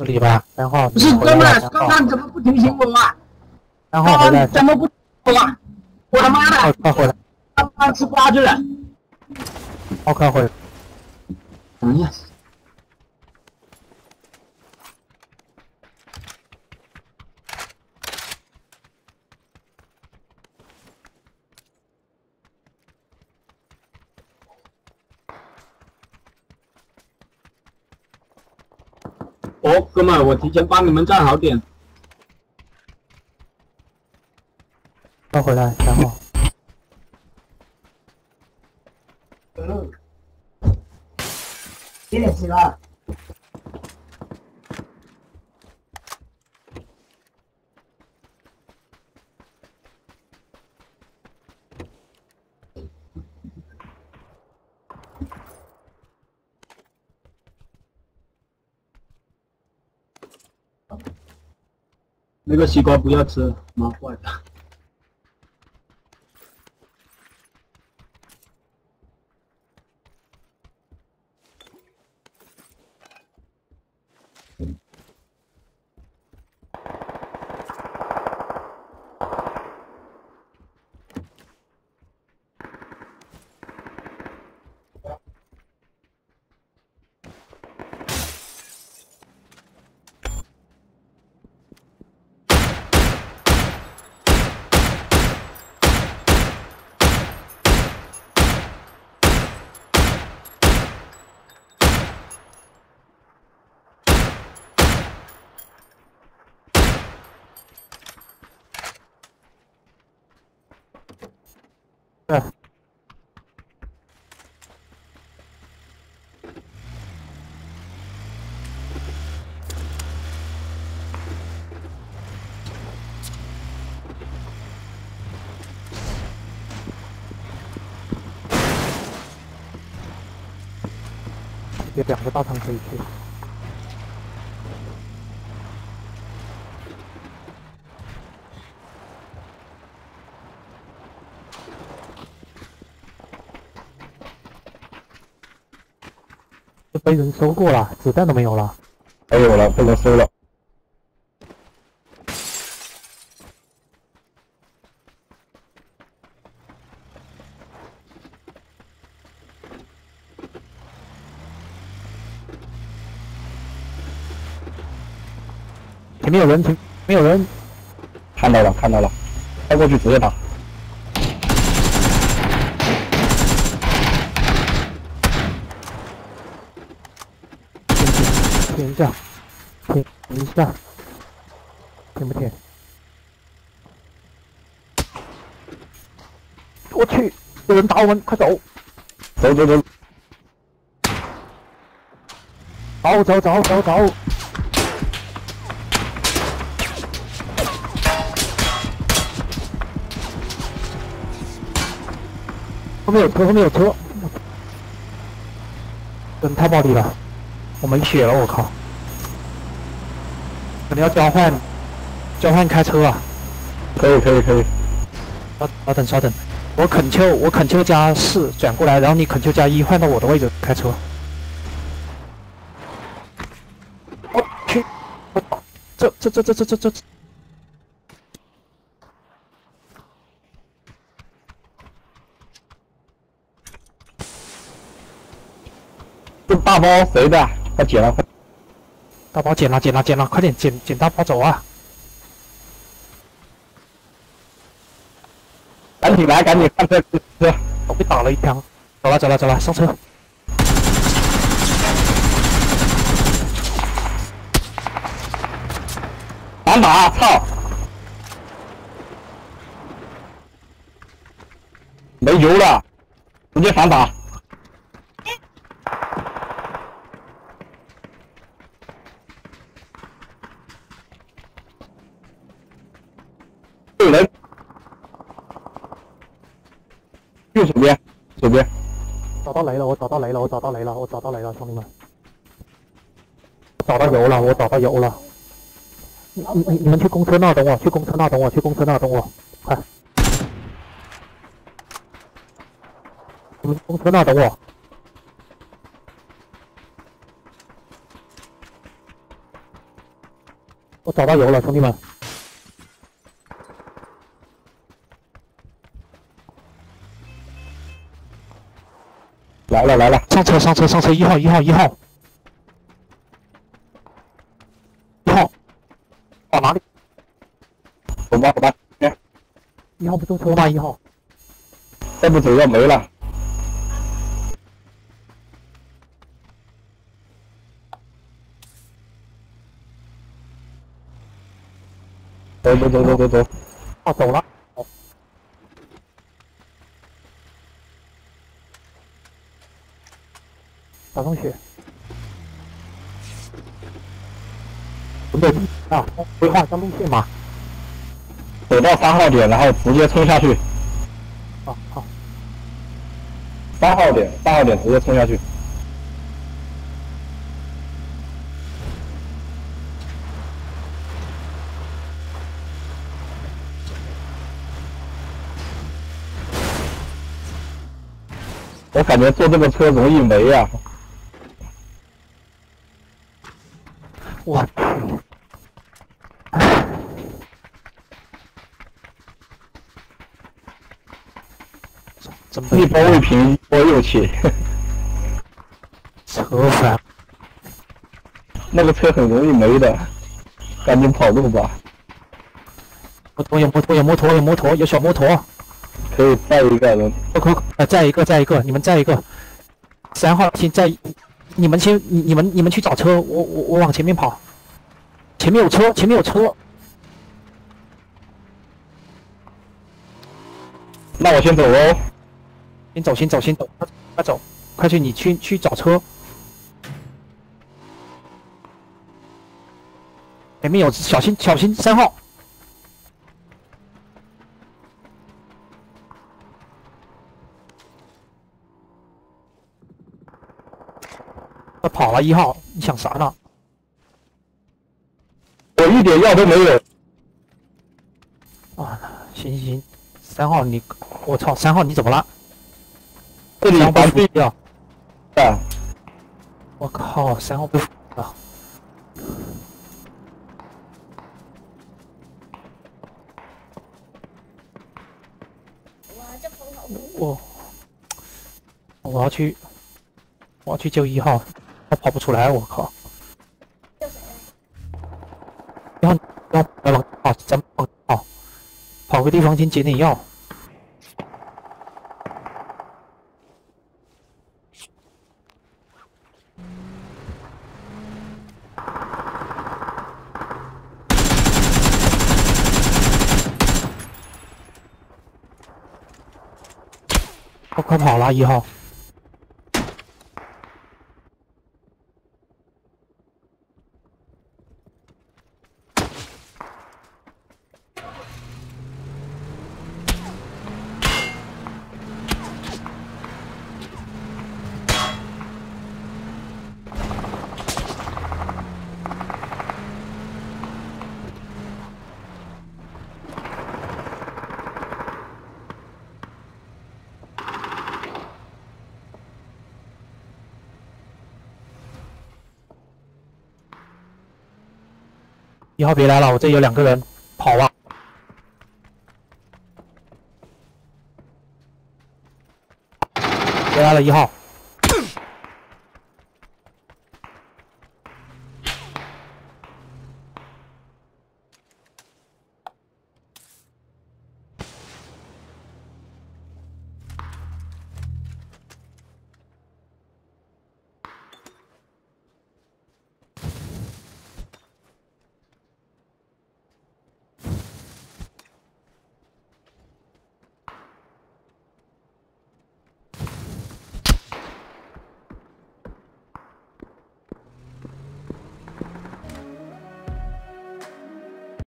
这里吧，然后不是哥们，刚刚怎么不提醒我啊？然后回来怎么不提醒我啊？我他妈的！快回来！刚刚吃瓜去了。我快回来！哎呀！ 哦，哥们，我提前帮你们站好点。快回来，然后。几点起来？那个西瓜不要吃，蛮坏的。对，有两个大堂可以去。 被人收过了，子弹都没有了。没有了，不能收了。前面有人，看到了，开过去直接打。 停一下，停不停？我去，有人打我们，快走！走！走！后面有车，真太暴力了。 我没血了，我靠！可能要交换开车啊！可以。稍等，我恳求加4转过来，然后你恳求加1换到我的位置开车。我去！我这。这大包谁的？ 快捡了！大包捡了！快点捡大包走啊！赶紧上车！我被打了一枪。走了，上车！反打！操！没油了，直接反打！ 右手边，我找到雷了，兄弟们！我找到油了！你们去公车那等我，快！我找到油了，兄弟们！来了来了，上车上车上车！1号！到哪里？走吧，1号不坐车吗？1号，再不走要没了。 走！啊，走了。打上去。不对啊，规划一下路线嘛。走到3号点，然后直接冲下去。啊，好。8号点直接冲下去。 我感觉坐这个车容易没呀！我去！一波未平，一波又起。扯反！那个车很容易没的，赶紧跑路吧！摩托，有小摩托。 可以载一个人，载一个，你们载一个。3号先载，你们去找车，我往前面跑。前面有车。那我先走喽。先走，快走，快去，你去找车。前面有，小心3号。 他跑了1号，你想啥呢？我一点药都没有。啊，行，3号你，我操，3号你怎么了？这里把对掉。啊！我靠，3号被服了。哇，这朋友好酷！我要去救1号。 我跑不出来，我靠！要跑，咱们跑个地方先捡点药。我快跑了，1号。 1号别来了，我这有2个人，跑吧。别来了，1号。